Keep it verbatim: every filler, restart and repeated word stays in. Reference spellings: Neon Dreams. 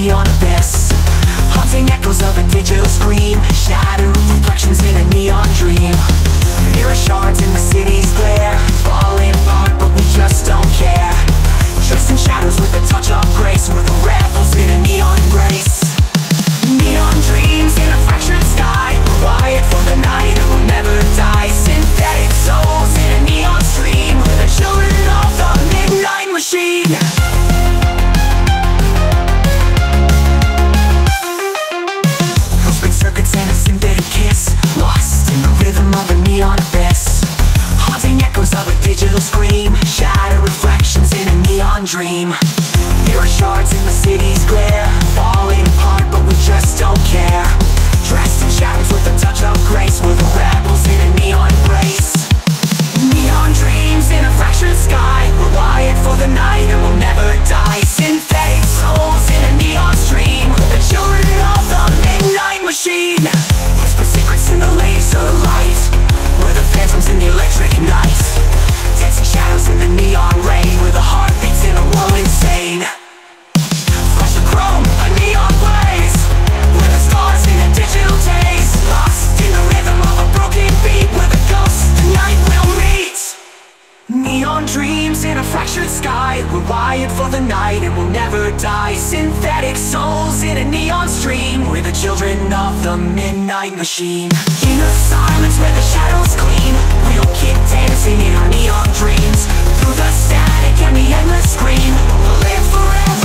neon abyss, haunting echoes of a digital scream, shattered reflections in a neon dream. Mirror shards in the city's glare, falling apart but we just don't care. Tracing shadows with a touch of grace, we're the rebels in a neon embrace. Neon dreams in a fractured sky, we're wired for the night and we'll never die. Synthetic souls in a neon stream, we're the children of the midnight machine. Digital scream, shadow reflections in a neon dream. Mirror shards in the city's glare, falling apart but we just don't care. Dressed in shadows with a touch of grace, we're the rebels in a neon embrace. Neon dreams in a fractured sky, we're wired for the night and we'll never die. Synthetic souls in a neon stream, we're the children of the midnight machine. Whisper secrets in the laser light, we're the phantoms in the electric night. Dancing shadows in the neon rain, with the heartbeats in a world insane. Flash of chrome, a neon blaze, with the stars in a digital daze. Lost in the rhythm of a broken beat, where the ghosts tonight will meet. Neon dreams in a fractured sky, we're wired for the night and we'll never die. Synthetic souls in a neon stream, we're the children of the midnight machine. In the silence where the shadows gleam, we'll keep dancing in our neon dreams. Through the static and the endless scream, we'll live forever.